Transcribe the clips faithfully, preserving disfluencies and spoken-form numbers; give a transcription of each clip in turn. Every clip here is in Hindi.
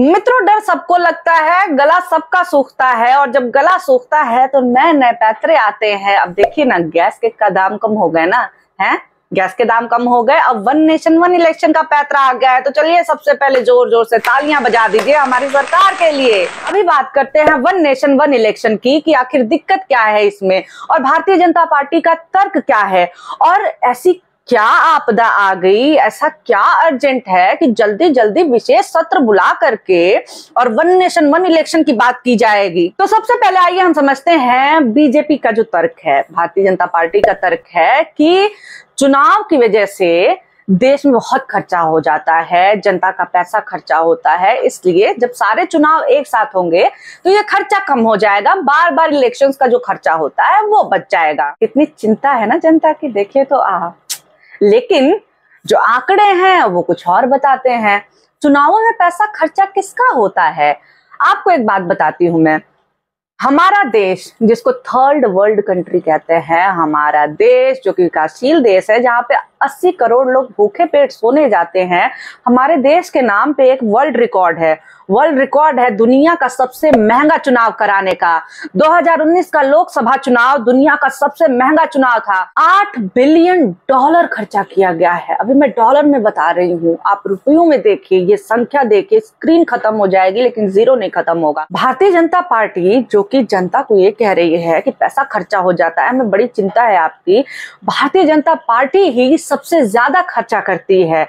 मित्रों, डर सबको लगता है, गला सबका सूखता है और जब गला सूखता है तो नए नए पैतरे आते हैं। अब देखिए ना, गैस के का दाम कम हो गए ना, हैं गैस के दाम कम हो गए। अब वन नेशन वन इलेक्शन का पैतरा आ गया है। तो चलिए सबसे पहले जोर जोर से तालियां बजा दीजिए हमारी सरकार के लिए। अभी बात करते हैं वन नेशन वन इलेक्शन की कि आखिर दिक्कत क्या है इसमें और भारतीय जनता पार्टी का तर्क क्या है और ऐसी क्या आपदा आ गई, ऐसा क्या अर्जेंट है कि जल्दी जल्दी विशेष सत्र बुला करके और वन नेशन वन इलेक्शन की बात की जाएगी। तो सबसे पहले आइए हम समझते हैं बीजेपी का जो तर्क है, भारतीय जनता पार्टी का तर्क है कि चुनाव की वजह से देश में बहुत खर्चा हो जाता है, जनता का पैसा खर्चा होता है, इसलिए जब सारे चुनाव एक साथ होंगे तो ये खर्चा कम हो जाएगा, बार बार इलेक्शंस का जो खर्चा होता है वो बच जाएगा। कितनी चिंता है ना जनता की, देखिए तो आप। लेकिन जो आंकड़े हैं वो कुछ और बताते हैं। चुनावों में पैसा खर्चा किसका होता है? आपको एक बात बताती हूं मैं, हमारा देश जिसको थर्ड वर्ल्ड कंट्री कहते हैं, हमारा देश जो कि विकासशील देश है, जहाँ पे अस्सी करोड़ लोग भूखे पेट सोने जाते हैं, हमारे देश के नाम पे एक वर्ल्ड रिकॉर्ड है। वर्ल्ड रिकॉर्ड है दुनिया का सबसे महंगा चुनाव कराने का। दो हज़ार उन्नीस का लोकसभा चुनाव दुनिया का सबसे महंगा चुनाव था। आठ बिलियन डॉलर खर्चा किया गया है। अभी मैं डॉलर में बता रही हूँ, आप रुपयों में देखिए, ये संख्या देखिए, स्क्रीन खत्म हो जाएगी लेकिन जीरो नहीं खत्म होगा। भारतीय जनता पार्टी जो कि जनता को ये कह रही है कि पैसा खर्चा हो जाता है, हमें बड़ी चिंता है आपकी, भारतीय जनता पार्टी ही सबसे ज्यादा खर्चा करती है।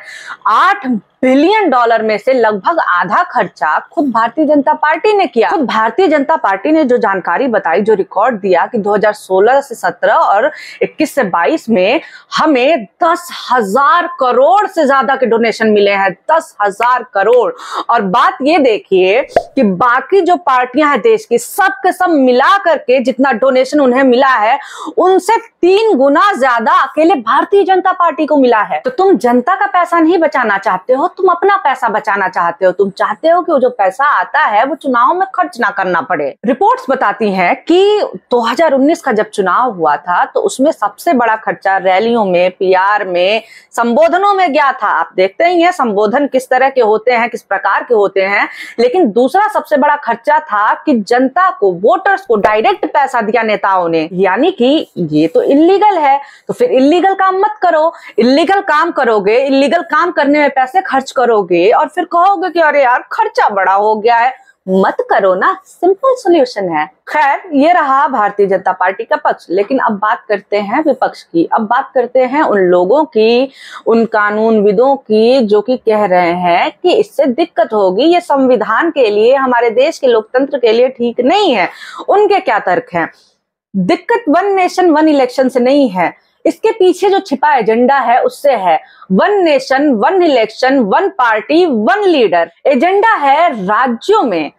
आठ बिलियन डॉलर में से लगभग आधा खर्चा खुद भारतीय जनता पार्टी ने किया। खुद भारतीय जनता पार्टी ने जो जानकारी बताई, जो रिकॉर्ड दिया कि दो हज़ार सोलह से सत्रह और इक्कीस से बाईस में हमें दस हजार करोड़ से ज्यादा के डोनेशन मिले हैं, दस हजार करोड़। और बात ये देखिए कि बाकी जो पार्टियां हैं देश की, सब के सब मिला करके जितना डोनेशन उन्हें मिला है उनसे तीन गुना ज्यादा अकेले भारतीय जनता पार्टी को मिला है। तो तुम जनता का पैसा नहीं बचाना चाहते हो, तुम अपना पैसा बचाना चाहते हो, तुम चाहते हो कि वो जो पैसा आता है वो चुनाव में खर्च ना करना पड़े। रिपोर्ट्स बताती हैं कि दो हज़ार उन्नीस का जब चुनाव हुआ था तो उसमें सबसे बड़ा खर्चा रैलियों में, पीआर में, संबोधनों में गया था। आप देखते ही हैं संबोधन किस तरह के होते हैं, किस प्रकार के होते हैं। लेकिन दूसरा सबसे बड़ा खर्चा था कि जनता को, वोटर्स को डायरेक्ट पैसा दिया नेताओं ने, यानी कि ये तो इल्लीगल है, तो फिर इल्लीगल काम मत करो। इल्लीगल काम करोगे, इल्लीगल काम करने में पैसे खर्च करोगे और फिर कहोगे कि अरे यार खर्चा बड़ा हो गया है, मत करो ना, सिंपल सॉल्यूशन है। खैर, ये रहा भारतीय जनता पार्टी का पक्ष। लेकिन अब बात करते हैं विपक्ष की, अब बात करते हैं उन लोगों की, उन कानूनविदों की जो कि कह रहे हैं कि इससे दिक्कत होगी, ये संविधान के लिए, हमारे देश के लोकतंत्र के लिए ठीक नहीं है। उनके क्या तर्क है? दिक्कत वन नेशन वन इलेक्शन से नहीं है, इसके पीछे जो छिपा एजेंडा है उससे है। One nation one election, one party one leader agenda है राज्यों में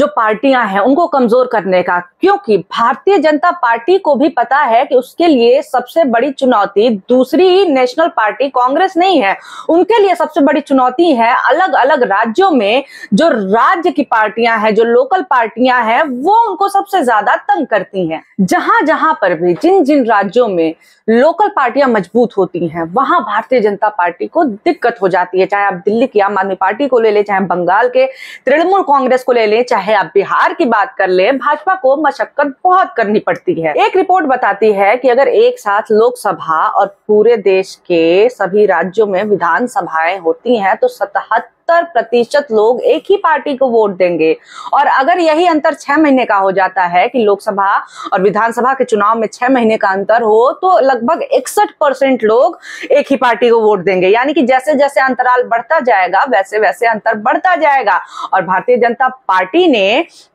जो पार्टियां हैं उनको कमजोर करने का, क्योंकि भारतीय जनता पार्टी को भी पता है कि उसके लिए सबसे बड़ी चुनौती दूसरी नेशनल पार्टी कांग्रेस नहीं है, उनके लिए सबसे बड़ी चुनौती है अलग अलग राज्यों में जो राज्य की पार्टियां हैं, जो लोकल पार्टियां हैं, वो उनको सबसे ज्यादा तंग करती हैं। जहां जहां पर भी, जिन जिन राज्यों में लोकल पार्टियां मजबूत होती हैं, वहां भारतीय जनता पार्टी को दिक्कत हो जाती है। चाहे आप दिल्ली की आम आदमी पार्टी को ले लें, चाहे बंगाल के तृणमूल कांग्रेस को ले लें, है आप बिहार की बात कर ले, भाजपा को मशक्कत बहुत करनी पड़ती है। एक रिपोर्ट बताती है कि अगर एक साथ लोकसभा और पूरे देश के सभी राज्यों में विधानसभाएं होती हैं तो सतहत्तर प्रतिशत लोग एक ही पार्टी को वोट देंगे। और अगर यही अंतर छह महीने का हो जाता है कि लोकसभा और विधानसभा के चुनाव में छह महीने का अंतर हो, तो लगभग इकसठ परसेंट लोग एक ही पार्टी को वोट देंगे। यानी कि जैसे जैसे अंतराल बढ़ता जाएगा वैसे वैसे अंतर बढ़ता जाएगा। और भारतीय जनता पार्टी ने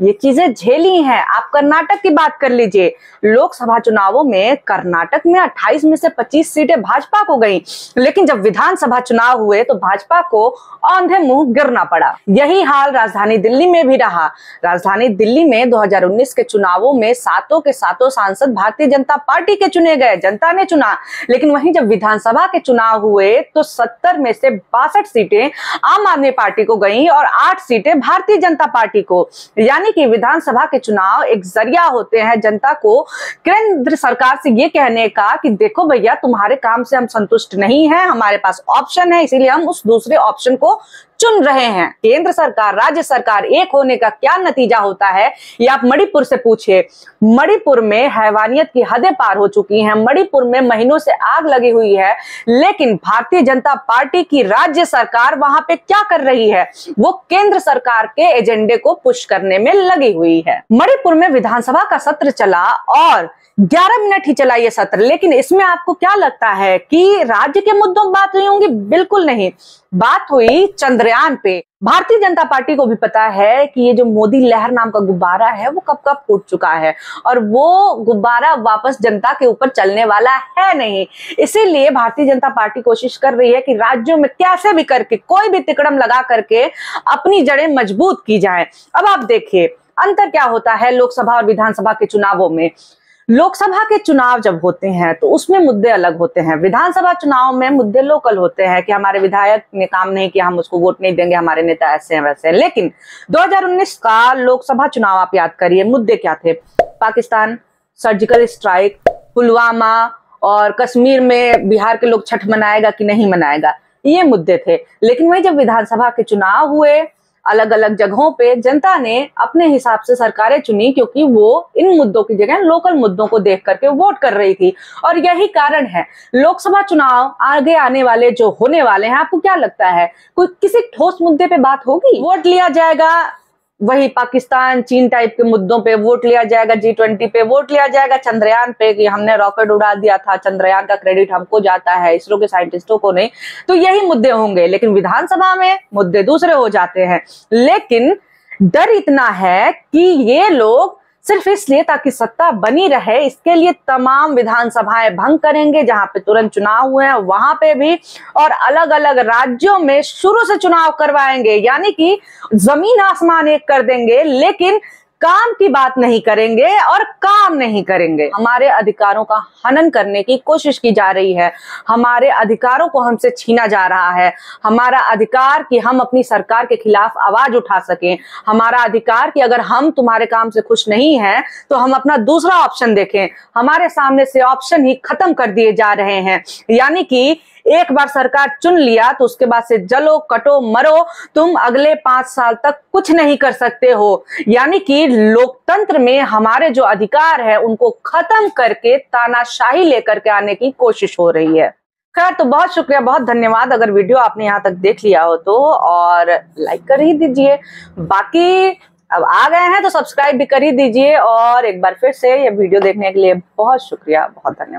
ये चीजें झेली हैं। आप कर्नाटक की बात कर लीजिए, लोकसभा चुनावों में कर्नाटक में अट्ठाईस में से पच्चीस सीटें भाजपा को गई, लेकिन जब विधानसभा चुनाव हुए तो भाजपा को औंधे मुंह गिरना पड़ा। यही हाल राजधानी दिल्ली में भी रहा। राजधानी दिल्ली में दो हज़ार उन्नीस के चुनावों में सातों के सातों सांसद भारतीय जनता पार्टी के चुने गए, जनता ने चुना। लेकिन वहीं जब विधानसभा के चुनाव हुए तो सत्तर में से बासठ सीटें आम आदमी पार्टी को गई और आठ सीटें भारतीय जनता पार्टी को। यानी कि विधानसभा के चुनाव एक जरिया होते हैं जनता को केंद्र सरकार से ये कहने का कि देखो भैया, तुम्हारे काम से हम संतुष्ट नहीं है, हमारे पास ऑप्शन है, इसीलिए हम उस दूसरे ऑप्शन को चुन रहे हैं। केंद्र सरकार राज्य सरकार एक होने का क्या नतीजा होता है ये आप मणिपुर से पूछिए। मणिपुर में हैवानियत की हदें पार हो चुकी हैं, मणिपुर में महीनों से आग लगी हुई है, लेकिन भारतीय जनता पार्टी की राज्य सरकार वहां पे क्या कर रही है, वो केंद्र सरकार के एजेंडे को पुश करने में लगी हुई है। मणिपुर में विधानसभा का सत्र चला और ग्यारह मिनट ही चला ये सत्र, लेकिन इसमें आपको क्या लगता है कि राज्य के मुद्दों बात हुई होंगी? बिल्कुल नहीं। बात हुई चंद्रयान पे। भारतीय जनता पार्टी को भी पता है कि ये जो मोदी लहर नाम का गुब्बारा है वो कब कब फूट चुका है और वो गुब्बारा वापस जनता के ऊपर चलने वाला है नहीं। इसीलिए भारतीय जनता पार्टी कोशिश कर रही है कि राज्यों में कैसे भी करके कोई भी तिकड़म लगा करके अपनी जड़ें मजबूत की जाए। अब आप देखिए अंतर क्या होता है लोकसभा और विधानसभा के चुनावों में। लोकसभा के चुनाव जब होते हैं तो उसमें मुद्दे अलग होते हैं, विधानसभा चुनाव में मुद्दे लोकल होते हैं कि हमारे विधायक ने काम नहीं किया, हम उसको वोट नहीं देंगे, हमारे नेता ऐसे हैं वैसे हैं। लेकिन दो हज़ार उन्नीस का लोकसभा चुनाव आप याद करिए, मुद्दे क्या थे? पाकिस्तान, सर्जिकल स्ट्राइक, पुलवामा और कश्मीर में बिहार के लोग छठ मनाएगा कि नहीं मनाएगा, ये मुद्दे थे। लेकिन वही जब विधानसभा के चुनाव हुए अलग अलग जगहों पे जनता ने अपने हिसाब से सरकारें चुनी, क्योंकि वो इन मुद्दों की जगह लोकल मुद्दों को देख करके वोट कर रही थी। और यही कारण है लोकसभा चुनाव आगे आने वाले जो होने वाले हैं, आपको क्या लगता है कोई किसी ठोस मुद्दे पे बात होगी? वोट लिया जाएगा वही पाकिस्तान चीन टाइप के मुद्दों पे, वोट लिया जाएगा जी ट्वेंटी पे, वोट लिया जाएगा चंद्रयान पे कि हमने रॉकेट उड़ा दिया था, चंद्रयान का क्रेडिट हमको जाता है इसरो के साइंटिस्टों को नहीं, तो यही मुद्दे होंगे। लेकिन विधानसभा में मुद्दे दूसरे हो जाते हैं। लेकिन डर इतना है कि ये लोग सिर्फ इसलिए ताकि सत्ता बनी रहे, इसके लिए तमाम विधानसभाएं भंग करेंगे जहां पे तुरंत चुनाव हुए हैं वहां पे भी, और अलग अलग राज्यों में शुरू से चुनाव करवाएंगे, यानी कि जमीन आसमान एक कर देंगे, लेकिन काम की बात नहीं करेंगे और काम नहीं करेंगे। हमारे अधिकारों का हनन करने की कोशिश की जा रही है, हमारे अधिकारों को हमसे छीना जा रहा है, हमारा अधिकार कि हम अपनी सरकार के खिलाफ आवाज उठा सकें, हमारा अधिकार कि अगर हम तुम्हारे काम से खुश नहीं हैं तो हम अपना दूसरा ऑप्शन देखें। हमारे सामने से ऑप्शन ही खत्म कर दिए जा रहे हैं, यानी कि एक बार सरकार चुन लिया तो उसके बाद से जलो कटो मरो, तुम अगले पांच साल तक कुछ नहीं कर सकते हो। यानी कि लोकतंत्र में हमारे जो अधिकार है उनको खत्म करके तानाशाही लेकर के आने की कोशिश हो रही है। खैर, तो बहुत शुक्रिया, बहुत धन्यवाद अगर वीडियो आपने यहाँ तक देख लिया हो तो, और लाइक कर ही दीजिए, बाकी अब आ गए हैं तो सब्सक्राइब भी कर ही दीजिए। और एक बार फिर से ये वीडियो देखने के लिए बहुत शुक्रिया, बहुत धन्यवाद।